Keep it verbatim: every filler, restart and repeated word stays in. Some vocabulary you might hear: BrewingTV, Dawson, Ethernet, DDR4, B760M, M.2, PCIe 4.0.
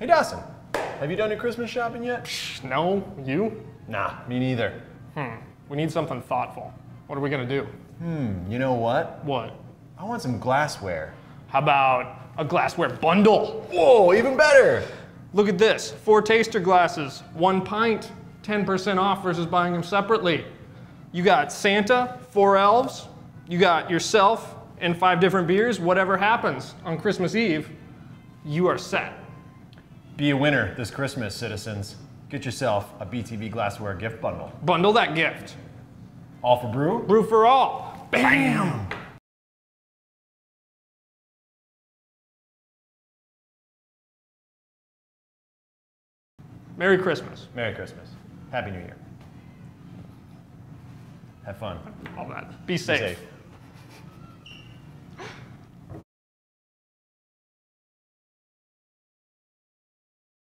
Hey Dawson, have you done your Christmas shopping yet? No, you? Nah, me neither. Hmm, we need something thoughtful. What are we gonna do? Hmm, you know what? What? I want some glassware. How about a glassware bundle? Whoa, even better. Look at this, four taster glasses, one pint, ten percent off versus buying them separately. You got Santa, four elves, you got yourself, and five different beers. Whatever happens on Christmas Eve, you are set. Be a winner this Christmas, citizens. Get yourself a B T V glassware gift bundle. Bundle that gift. All for brew? Brew for all. Bam! Bam. Merry Christmas. Merry Christmas. Happy New Year. Have fun. All that. Be safe. Be safe.